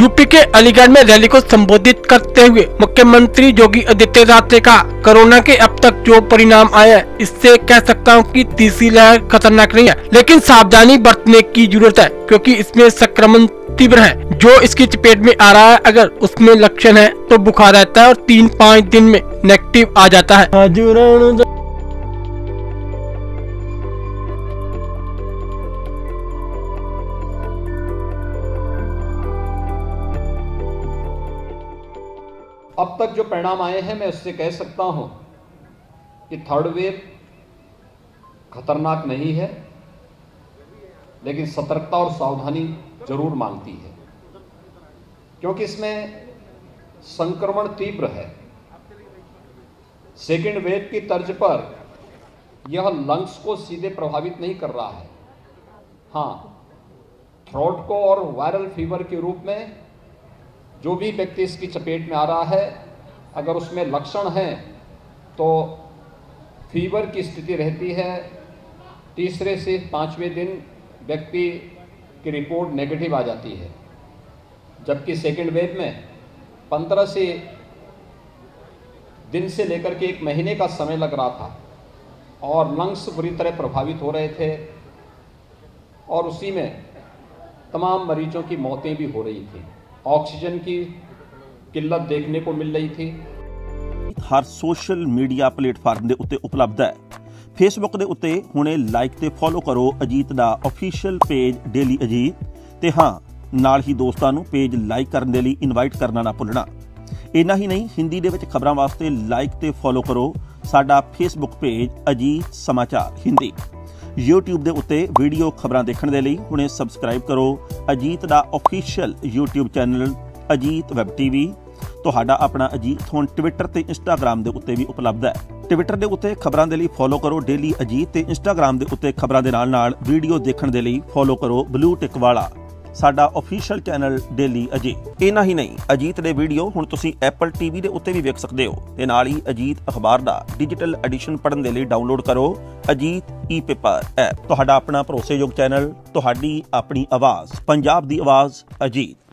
UP के अलीगढ़ में rally को संबोधित करते हुए मुख्यमंत्री योगी आदित्यनाथ ने कहा, कोरोना के अब तक जो परिणाम आए इससे कह सकता हूं कि तीसरी लहर खतरनाक नहीं है, लेकिन सावधानी बरतने की जरूरत है क्योंकि इसमें संक्रमण तीव्र है। जो इसकी चपेट में आ रहा है अगर उसमें लक्षण है तो बुखार रहता है और 3-5 दिन में नेगेटिव आ जाता है। अब तक जो परिणाम आए हैं मैं उससे कह सकता हूं कि थर्ड वेव खतरनाक नहीं है, लेकिन सतर्कता और सावधानी जरूर मांगती है क्योंकि इसमें संक्रमण तीव्र है। सेकेंड वेव की तर्ज पर यह लंग्स को सीधे प्रभावित नहीं कर रहा है, हाँ थ्रोट को और वायरल फीवर के रूप में जो भी व्यक्ति इसकी चपेट में आ रहा है अगर उसमें लक्षण हैं तो फीवर की स्थिति रहती है। तीसरे से 5वें दिन व्यक्ति की रिपोर्ट नेगेटिव आ जाती है, जबकि सेकेंड वेव में 15 से दिन से लेकर के 1 महीने का समय लग रहा था और लंग्स बुरी तरह प्रभावित हो रहे थे और उसी में तमाम मरीजों की मौतें भी हो रही थी, ऑक्सीजन की किल्लत देखने को मिल रही थी। हर सोशल मीडिया प्लेटफार्म दे उत्ते उपलब्ध है। फेसबुक दे उत्ते हुणे लाइक ते फॉलो करो अजीत दा ऑफिशियल पेज डेली अजीत ते हाँ नाल ही दोस्तां नूं पेज लाइक करन दे लई इनवाइट करना ना भुलना। इन्ना ही नहीं हिंदी दे विच खबरां वास्ते लाइक ते फॉलो करो साडा फेसबुक पेज अजीत समाचार हिंदी। यूट्यूब के उत्ते वीडियो खबरां देखने के लिए हुणे सबसक्राइब करो अजीत का official YouTube channel Ajit web TV. तुहाडा अपना अजीत हुण ट्विटर ते इंस्टाग्राम के उत्ते भी उपलब्ध है। ट्विटर के उत्ते खबरां दे लई फॉलो करो डेली अजीत ते इंस्टाग्राम के उत्ते खबरां दे नाल-नाल वीडियो देखने के लिए फॉलो करो ब्लू टिक वाला साडा ऑफिशियल चैनल डेली अजीत। इन्ना ही नहीं अजीत के वीडियो हुण तुसीं एप्पल टीवी के उत्ते भी देख सकते हो ते नाल ही अजीत अखबार का डिजिटल एडिशन पढ़ने के लिए डाउनलोड करो अजीत ई पेपर ऐप। तुहाडा अपना भरोसेयोग चैनल, तुहाडी अपनी आवाज़, पंजाब की आवाज़ अजीत।